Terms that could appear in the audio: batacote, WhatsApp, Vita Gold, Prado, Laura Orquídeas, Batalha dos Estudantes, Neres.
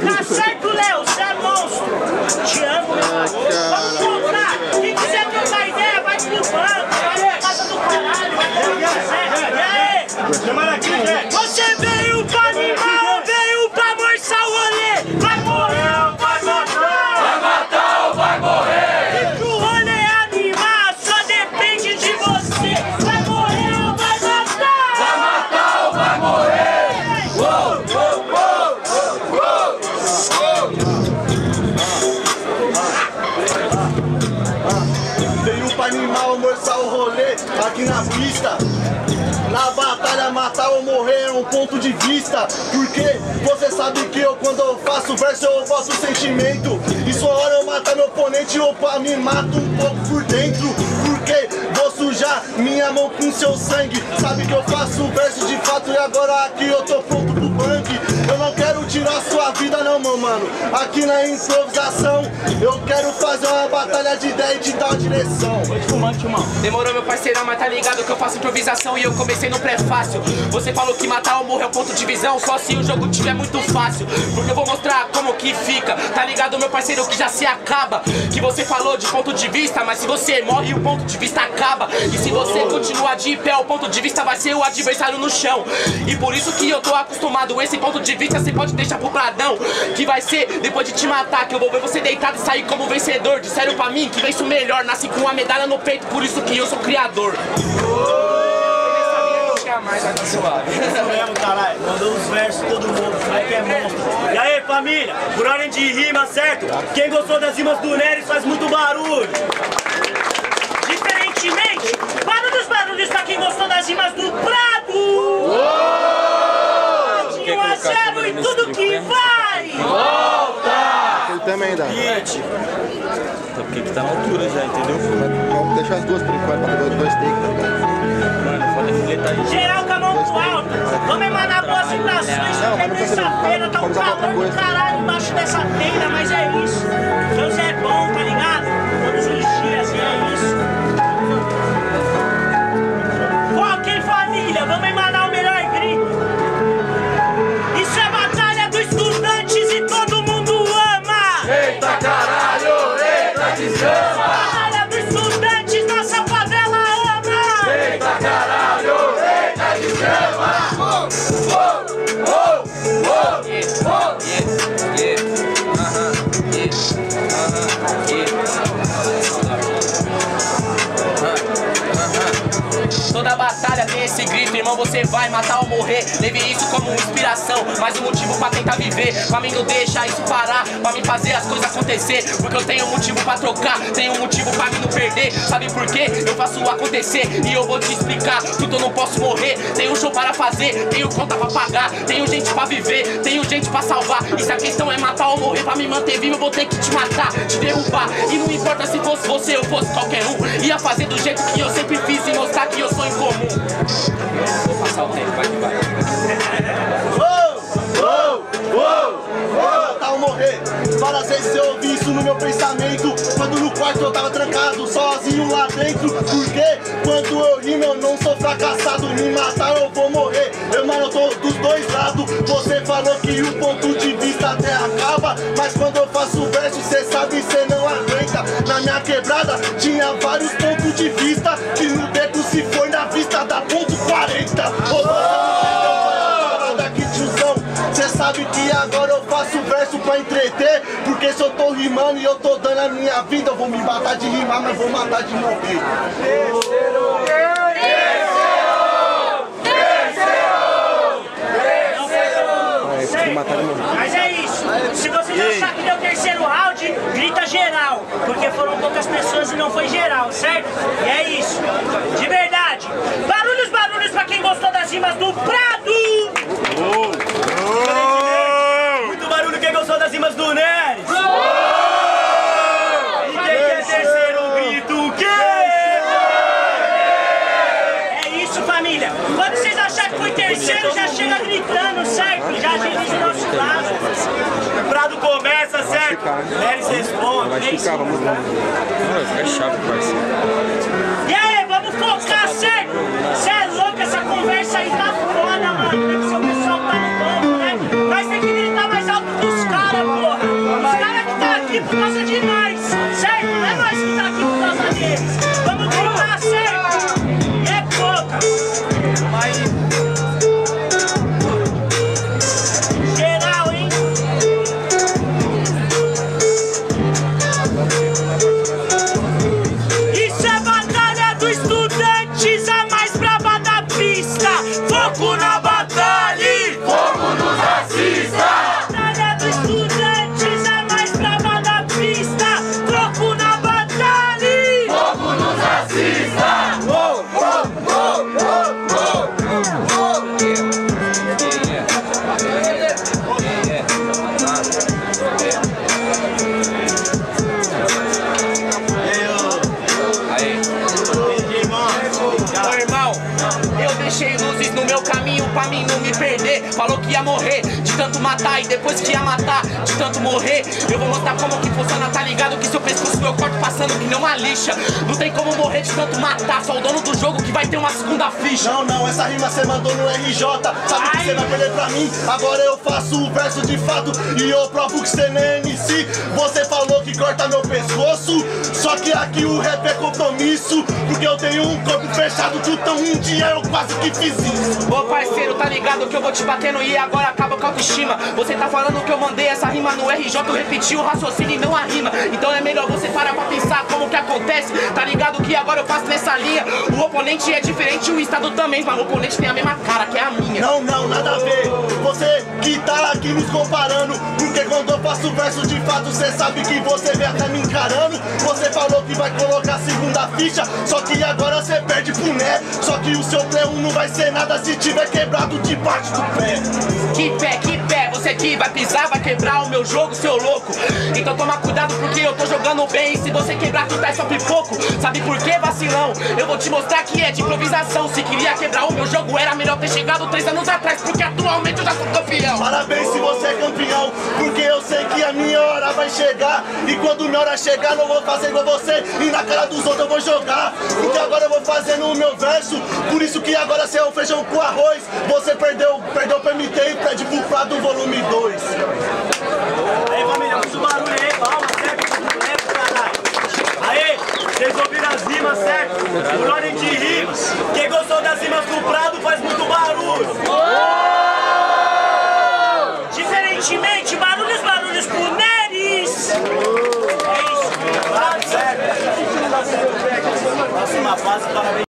Tá certo, Léo, você é monstro. Te amo, meu amor. Vamos comprar. Quem quiser trocar ideia, vai pro banco, vai na casa do caralho, vai pro banco. E aí? Você veio pra animar, veio pra morçar o rolê. Vai morrer ou vai matar? Vai matar ou vai morrer? E pro rolê animar, só depende de você. Vai morrer ou vai matar? Vai matar ou vai morrer? Uou, uou. Aqui na pista, na batalha, matar ou morrer é um ponto de vista. Porque você sabe que eu, quando eu faço verso, eu faço sentimento. E sua hora eu matar meu oponente, eu me mato um pouco por dentro. Porque vou sujar minha mão com seu sangue. Sabe que eu faço verso de fato e agora aqui eu tô pronto pro punk. Eu não quero tirar sua vida não, meu mano. Aqui na improvisação eu quero fazer uma batalha de ideia e te dar uma direção. Foi espumante, mano. Demorou, meu parceirão, mas tá ligado que eu faço improvisação. E eu comecei no prefácio. Você falou que matar ou morrer é um ponto de visão. Só se o jogo tiver muito fácil, porque eu vou mostrar como que fica. Tá ligado, meu parceiro, que já se acaba. Que você falou de ponto de vista, mas se você morre, o ponto de vista acaba. E se você continuar de pé, o ponto de vista vai ser o adversário no chão. E por isso que eu tô acostumado. Esse ponto de vista você pode deixar pro Pradão, que vai ser depois de te matar, que eu vou ver você deitado e sair como vencedor. Disseram pra mim que venço melhor, nasci com uma medalha no peito, por isso que eu sou criador. Mais aqui suave. Isso mesmo, caralho. Mandou uns versos todo mundo, vai que é monstro. E aí, família, por ordem de rima, certo? Quem gostou das rimas do Neres faz muito barulho. Diferentemente, para dos barulhos pra quem gostou das rimas do Prado. Uou! 1 a 0 e tudo que vai! Volta! Ele também dá. Então porque tá na altura já, entendeu? Vamos deixar as duas por enquanto, pra pegar dois takes. Geral com a mão pro alto, vamos emanar boas vibrações, porque terça-feira tá um calor do caralho embaixo dessa telha, mas é isso. Deus é bom, tá ligado? Todos os dias, e é isso. Ok, família, vamos emanar o melhor grito. Isso é batalha dos estudantes e todo mundo ama. Eita caralho, eita que chama. Toda batalha tem esse grito, irmão, você vai matar ou morrer. Leve isso como inspiração, mais um motivo pra tentar viver. Pra mim não deixa isso parar, pra mim fazer as coisas acontecer. Porque eu tenho um motivo pra trocar, tenho um motivo pra mim não perder. Sabe por quê? Eu faço acontecer e eu vou te explicar. Tudo eu não posso morrer, tenho um show para fazer, tenho conta pra pagar, tenho gente pra viver, tenho gente pra salvar. E se a questão é matar ou morrer, pra me manter vivo eu vou ter que te matar, te derrubar. E não importa se fosse você ou fosse qualquer um, ia fazer do jeito que eu sempre fiz e mostrar que eu sou em comum. Vou passar o tempo, vai que vai. Uou, uou, uou, uou. Matar ou morrer, várias vezes eu ouvi isso no meu pensamento. Quando no quarto eu tava trancado, sozinho lá dentro. Porque quando eu rimo eu não sou fracassado. Me matar eu vou morrer, eu mano, eu tô dos dois lados. Você falou que o ponto de vista até acaba, mas quando eu faço verso cê sabe, cê não aguenta. Na minha quebrada tinha vários pontos de vista, que no beco se foi na vista da ponto 40. Ô, daqui tiozão, cê sabe que agora eu faço verso pra entreter. Porque se eu tô rimando e eu tô dando a minha vida, eu vou me matar de rimar, mas vou matar de morrer. Mas é isso, se vocês achar que deu 3º round, grita geral, porque foram poucas pessoas e não foi geral, certo? E é isso, de verdade. Barulhos, barulhos pra quem gostou das rimas do Prado! Muito barulho quem gostou das rimas do Neres! E quem quer 3º grito, que? É isso, família, quando vocês acharem que foi 3º, já chega gritando, certo? Já dirige o nosso lado. O Prado começa, certo? Neres responde. Vai ficar, vamos lá. É chato, parceiro. E aí, vamos focar, certo? Cê é louco, essa conversa aí tá foda, mano. Deve ser o pessoal que tá no banco, né? Mas tem que gritar mais alto que os caras. Ô irmão, eu deixei luzes no meu caminho pra mim não me perder. Falou que ia morrer de tanto matar e depois que ia matar de tanto morrer. Eu vou mostrar como que funciona, tá ligado? Que seu pescoço meu corte passando que nem uma lixa. Não tem como morrer de tanto matar, só o dono do jogo que vai ter uma segunda ficha. Não, não, essa rima cê mandou no RJ. Sabe que cê vai perder pra mim, agora eu faço o verso de fato e eu provo que cê nem é MC. Você falou que corta meu pescoço, só que aqui o rap é compromisso, porque eu tenho um corpo fechado, então um dia eu quase que fiz isso. Ô parceiro, tá ligado que eu vou te batendo e agora acaba com a autoestima. Você tá falando que eu mandei essa rima no RJ, eu repeti o raciocínio e não a rima. Então é melhor você parar pra pensar como que acontece, tá ligado que agora eu faço nessa linha. O oponente é diferente, o estado também, mas o oponente tem a mesma cara que é a minha. Não, não, nada a ver, você que tá aqui nos comparando, porque quando eu faço verso de fato, cê sabe que você vem até me encarando. Você falou que vai colocar a segunda ficha, só que agora cê perde pro Né. Só que o seu pé não vai ser nada se tiver quebrado de parte do pé. Que pé, você que vai pisar, vai quebrar o meu jogo, seu louco. Então toma cuidado porque eu tô jogando bem, e se você quebrar tu tá só pipoco. Sabe por que, vacilão? Eu vou te mostrar que é de improvisação. Se queria quebrar o meu jogo, era melhor ter chegado 3 anos atrás, porque atualmente eu já sou campeão. Parabéns se você é campeão, porque eu sei que a minha hora vai chegar. E quando minha hora chegar, não vou fazer igual você, e na cara dos outros eu vou jogar. Porque agora eu vou fazer no meu verso, por isso que agora você é o feijão com arroz. Você perdeu o PMT e pede pro Prado volume 2. Aí família, muito barulho aí, palma, certo? Aê, vocês ouviram as rimas, certo? Por ordem de rimas, quem gostou das rimas do Prado faz muito barulho. Oh! Diferentemente, barulhos pro Neres. É isso, tá certo? Próxima fase, parabéns.